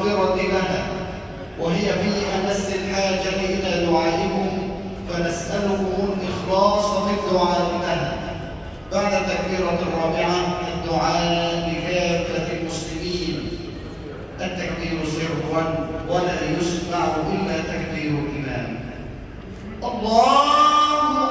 المغفرة لنا، وهي في أمس الحاجة إلى دعائكم، فنسألكم الإخلاص في الدعاء لنا. بعد التكبيرة الرابعة الدعاء لكافة المسلمين. التكبير سرا ولا يسمع إلا تكبير الإمام. الله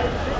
أكبر.